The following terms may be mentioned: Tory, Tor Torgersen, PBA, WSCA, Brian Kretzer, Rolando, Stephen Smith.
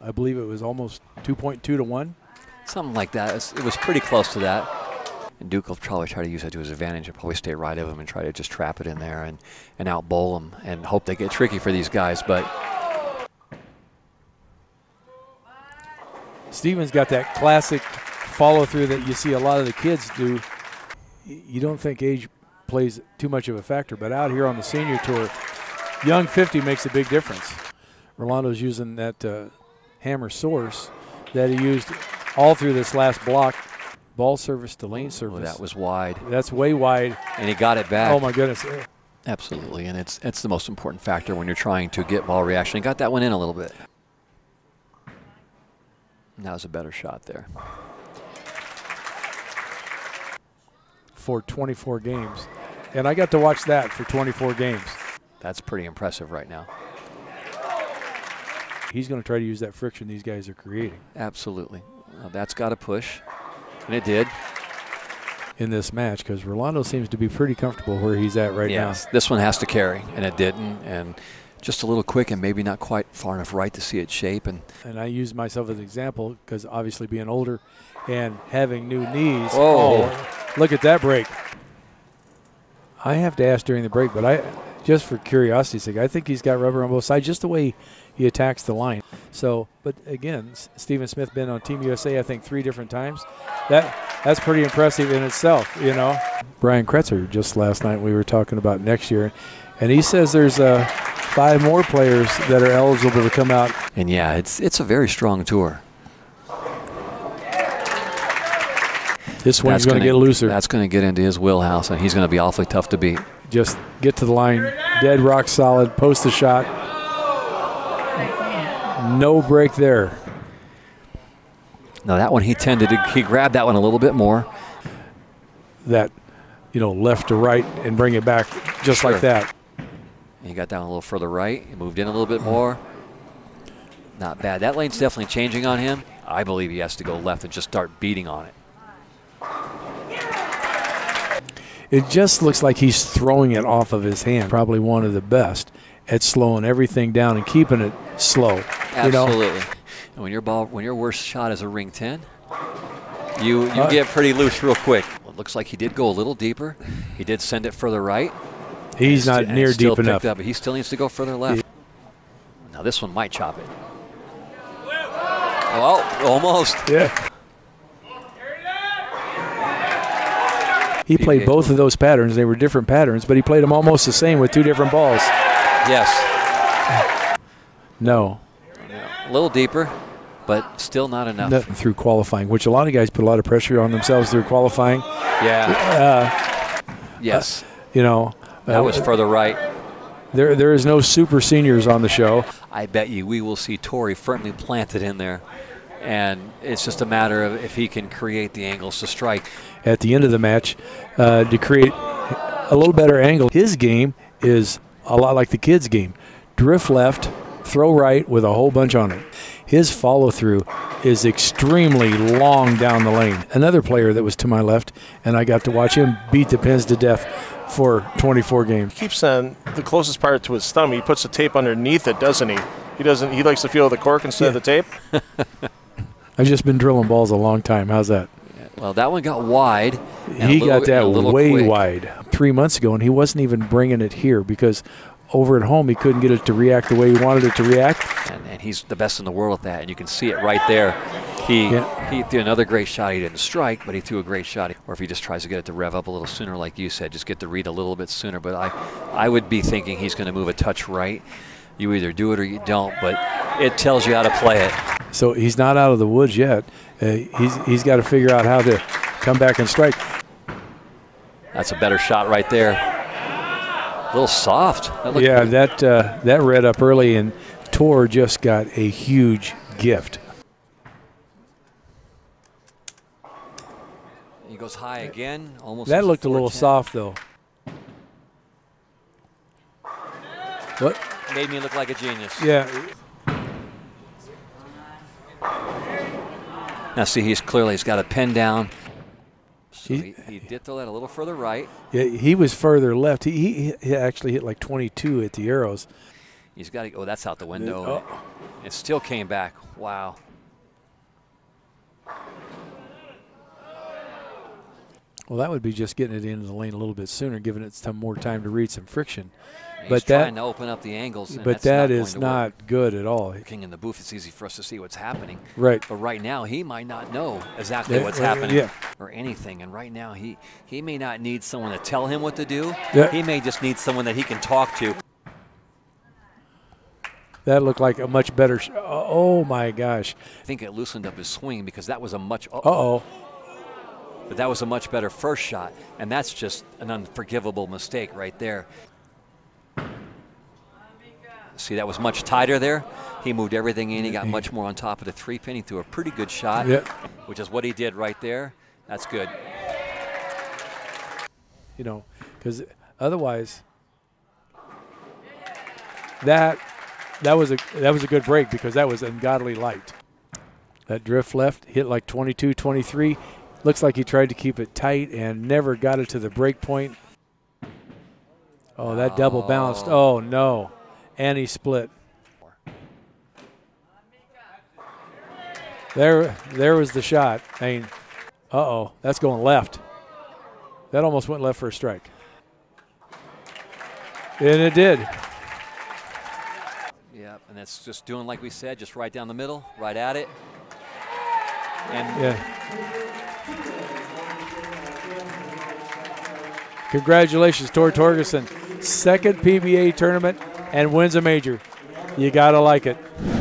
I believe it was almost 2.2 to 1. Something like that. It was pretty close to that. And Duke will probably try to use that to his advantage and probably stay right of him and try to just trap it in there and out bowl him and hope they get tricky for these guys. But Stephen's got that classic follow through that you see a lot of the kids do. You don't think age plays too much of a factor, but out here on the senior tour, young 50 makes a big difference. Rolando's using that hammer source that he used all through this last block. Ball service to lane service. Oh, that was wide. That's way wide. And he got it back. Oh, my goodness. Absolutely, and it's the most important factor when you're trying to get ball reaction. He got that one in a little bit. That was a better shot there. For 24 games. And I got to watch that for 24 games. That's pretty impressive right now. He's going to try to use that friction these guys are creating. Absolutely. Well, that's got to push. And it did. In this match, because Rolando seems to be pretty comfortable where he's at right now. This one has to carry, and it didn't. And just a little quick and maybe not quite far enough right to see it shape. And I use myself as an example because obviously being older and having new knees. Oh, look at that break. I have to ask during the break, but just for curiosity's sake, I think he's got rubber on both sides, just the way he attacks the line. So, but again, Stephen Smith been on Team USA, I think, 3 different times. That's pretty impressive in itself, you know. Brian Kretzer, just last night we were talking about next year, and he says there's 5 more players that are eligible to come out. And yeah, it's a very strong tour. This one's going to get looser. That's going to get into his wheelhouse, and he's going to be awfully tough to beat. Just get to the line, dead rock solid, post the shot. No break there. Now that one he grabbed that one a little bit more. That, you know, left to right and bring it back just like that. He got down a little further right. He moved in a little bit more. Not bad. That lane's definitely changing on him. I believe he has to go left and just start beating on it. It just looks like he's throwing it off of his hand. Probably one of the best at slowing everything down and keeping it slow. Absolutely. You know? And when your worst shot is a ring 10, you get pretty loose real quick. Well, it looks like he did go a little deeper. He did send it further right. He's not near deep enough. Up, but he still needs to go further left. Yeah. Now this one might chop it. Oh, almost. Yeah. He played both of those patterns. They were different patterns, but he played them almost the same with 2 different balls. Yes. No. A little deeper, but still not enough. Nothing through qualifying, which a lot of guys put a lot of pressure on themselves through qualifying. Yeah. Yes. You know. That was further right. There is no super seniors on the show. I bet you we will see Tory firmly planted in there. And it's just a matter of if he can create the angles to strike. At the end of the match, to create a little better angle. His game is a lot like the kids' game. Drift left, throw right with a whole bunch on it. His follow-through is extremely long down the lane. Another player that was to my left, and I got to watch him beat the pins to death for 24 games. He keeps on the closest part to his thumb. He puts the tape underneath it, doesn't he? He likes to feel the cork instead of the tape. I've just been drilling balls a long time. How's that? Well, that one got wide. He got that way wide 3 months ago, and he wasn't even bringing it here because over at home he couldn't get it to react the way he wanted it to react. And he's the best in the world at that, and you can see it right there. He threw another great shot. He didn't strike, but he threw a great shot. Or if he just tries to get it to rev up a little sooner, like you said, just get the read a little bit sooner. But I would be thinking he's going to move a touch right. You either do it or you don't, but it tells you how to play it. So he's not out of the woods yet. He's got to figure out how to come back and strike. That's a better shot right there. A little soft. That good. That read up early, and Tor just got a huge gift. He goes high again. Almost. That looked a little soft, though. What? Made me look like a genius. Yeah. Now see, he's got a pin down. So he did throw that a little further right. Yeah, he was further left. He actually hit like 22 at the arrows. He's got to go. Oh, that's out the window. Oh. and still came back. Wow. Well, that would be just getting it into the lane a little bit sooner, giving it some more time to read some friction. He's but trying to open up the angles. And but that is not good at all. Looking in the booth, it's easy for us to see what's happening. Right. But right now, he might not know exactly what's happening or anything. And right now, he may not need someone to tell him what to do. Yeah. He may just need someone that he can talk to. That looked like a much better. Oh my gosh! I think it loosened up his swing because that was a much. Uh-oh. But that was a much better first shot, and that's just an unforgivable mistake right there. See, that was much tighter there. He moved everything in. He got much more on top of the three pin. He threw a pretty good shot, which is what he did right there. That's good. You know, because otherwise, that was a good break because that was ungodly light. That drift left hit like 22, 23. Looks like he tried to keep it tight and never got it to the break point. Oh, that double bounced. Oh, no. And he split. There was the shot. I mean, uh-oh, that's going left. That almost went left for a strike. And it did. Yeah, and that's just doing like we said, just right down the middle, right at it. And congratulations, Tor Torgersen. Second PBA tournament and wins a major. You gotta like it.